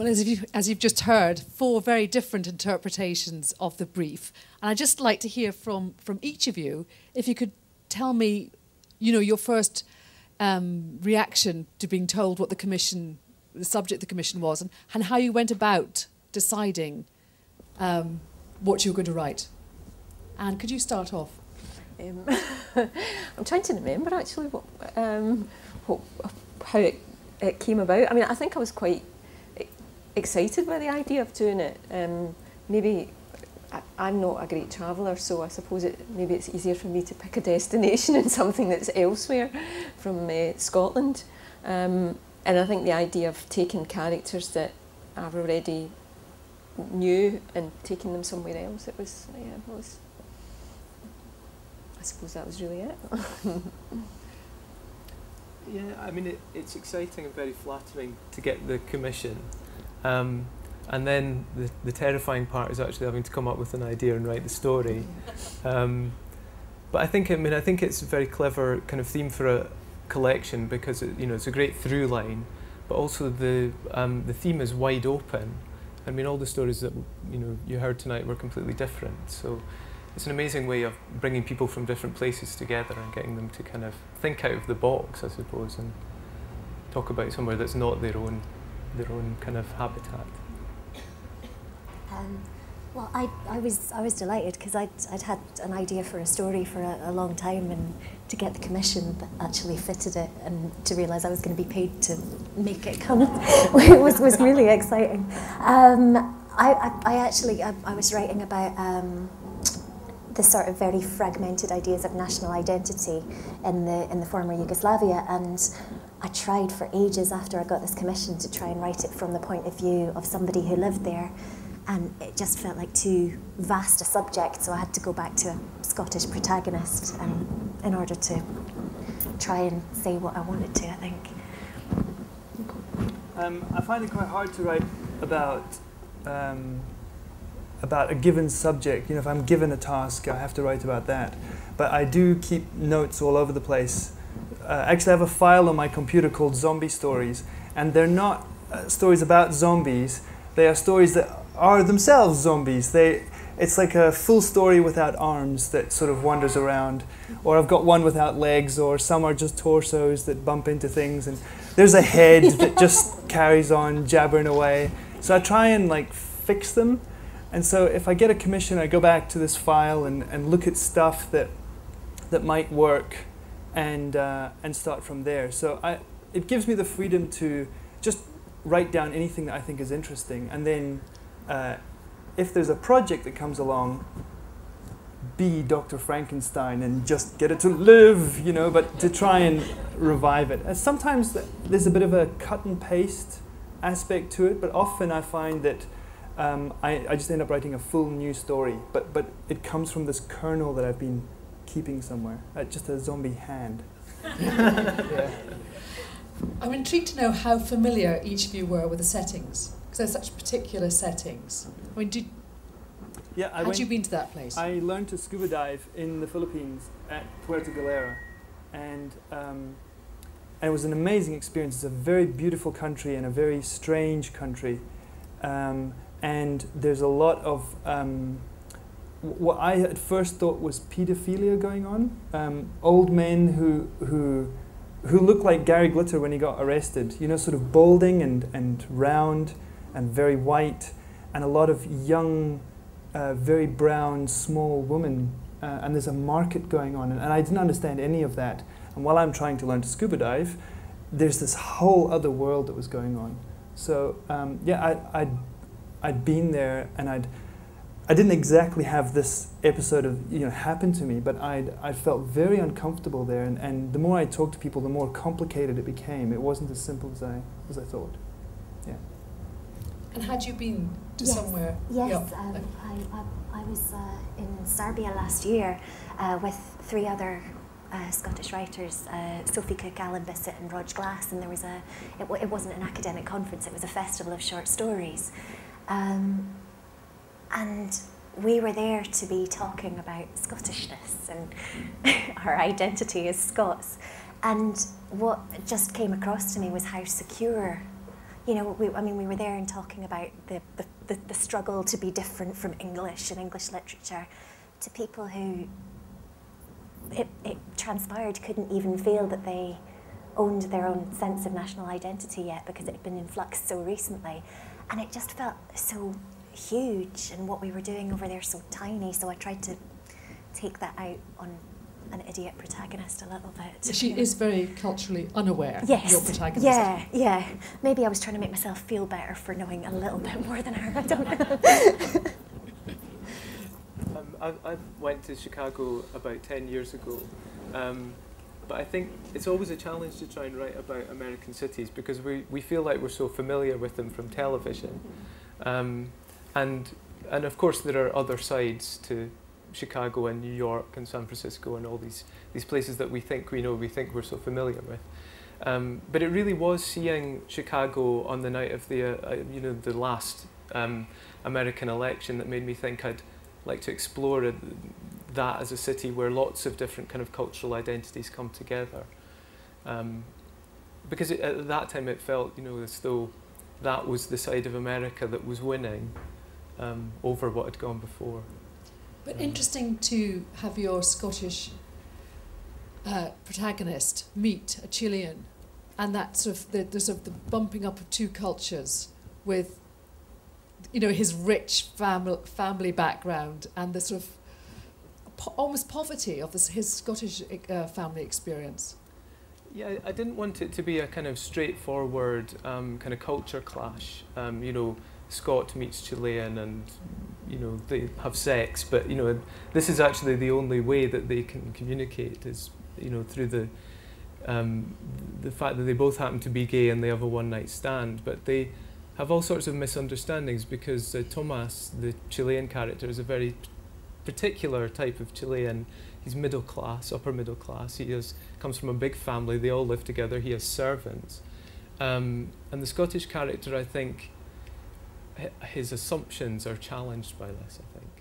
Well, as you've just heard, four very different interpretations of the brief. And I'd just like to hear from each of you, if you could tell me, you know, your first reaction to being told what the subject the commission was, and how you went about deciding what you were going to write. Anne, could you start off? I'm trying to remember actually how it came about. I mean, I think I was quite excited by the idea of doing it. Maybe I'm not a great traveller, so I suppose maybe it's easier for me to pick a destination and something that's elsewhere from Scotland. And I think the idea of taking characters that I've already knew and taking them somewhere else, I suppose that was really it. Yeah, I mean, it's exciting and very flattering to get the commission. And then the terrifying part is actually having to come up with an idea and write the story. But I think it's a very clever kind of theme for a collection, because it's a great through line, but also the theme is wide open. I mean, all the stories that you heard tonight were completely different. So it's an amazing way of bringing people from different places together and getting them to kind of think out of the box, I suppose, and talk about somewhere that's not their own kind of habitat. Well, I was delighted, because I'd had an idea for a story for a long time, and to get the commission that actually fitted it and to realise I was going to be paid to make it come was really exciting. I was writing about the sort of very fragmented ideas of national identity in the former Yugoslavia, and I tried for ages after I got this commission to try and write it from the point of view of somebody who lived there, and it just felt like too vast a subject, so I had to go back to a Scottish protagonist in order to try and say what I wanted to, I think. I find it quite hard to write about a given subject. If I'm given a task, I have to write about that. But I do keep notes all over the place. Actually, I have a file on my computer called Zombie Stories, and they're not stories about zombies. They are stories that are themselves zombies. It's like a full story without arms that sort of wanders around, or I've got one without legs, or some are just torsos that bump into things, and there's a head that just carries on jabbering away. So I try and fix them, and so if I get a commission, I go back to this file and look at stuff that might work, and start from there. So it gives me the freedom to just write down anything that I think is interesting, and then if there's a project that comes along, be Dr. Frankenstein and just get it to live, but to try and revive it. And sometimes there's a bit of a cut and paste aspect to it, but often I find that I just end up writing a full new story, but it comes from this kernel that I've been keeping somewhere, just a zombie hand. Yeah. I'm intrigued to know how familiar each of you were with the settings, because there's such particular settings. I mean, had you been to that place? I learned to scuba dive in the Philippines at Puerto Galera, and it was an amazing experience. It's a very beautiful country and a very strange country, and there's a lot of what I at first thought was pedophilia going on. Old men who looked like Gary Glitter when he got arrested, sort of balding and round and very white, and a lot of young, very brown, small women, and there's a market going on, and I didn't understand any of that. And while I'm trying to learn to scuba dive, there's this whole other world that was going on. So yeah, I'd been there, and I didn't exactly have this episode of happen to me, but I felt very uncomfortable there, and the more I talked to people, the more complicated it became. It wasn't as simple as I thought. Yeah. And had you been to somewhere? Yes, yep. I was in Serbia last year with three other Scottish writers, Sophie Cook, Alan Bissett and Rod Glass, and there was it wasn't an academic conference, it was a festival of short stories. And we were there to be talking about Scottishness and our identity as Scots. And what just came across to me was how secure, you know, I mean, we were there and talking about the struggle to be different from English and English literature to people who it transpired couldn't even feel that they owned their own sense of national identity yet because it had been in flux so recently. And it just felt so huge and what we were doing over there so tiny. So I tried to take that out on an idiot protagonist a little bit. She is very culturally unaware, yes, your protagonist. Yeah, yeah. Maybe I was trying to make myself feel better for knowing a little bit more than her, I don't know. I went to Chicago about 10 years ago, but I think it's always a challenge to try and write about American cities because we feel like we're so familiar with them from television. And of course there are other sides to Chicago and New York and San Francisco and all these places that we think we know, we think we're so familiar with. But it really was seeing Chicago on the night of the you know, the last American election that made me think I'd like to explore that as a city where lots of different kind of cultural identities come together. Because at that time it felt, you know, as though that was the side of America that was winning over what had gone before. But interesting to have your Scottish protagonist meet a Chilean, and that sort of the bumping up of two cultures with, you know, his rich family background and the sort of almost poverty of his Scottish family experience. Yeah, I didn't want it to be a kind of straightforward kind of culture clash. You know, Scot meets Chilean and, you know, they have sex, but, you know, this is actually the only way that they can communicate is, you know, through the fact that they both happen to be gay and they have a one-night stand, but they have all sorts of misunderstandings because Tomás, the Chilean character, is a very particular type of Chilean. He's middle class, upper middle class. He comes from a big family. They all live together. He has servants. And the Scottish character, I think, his assumptions are challenged by this, I think.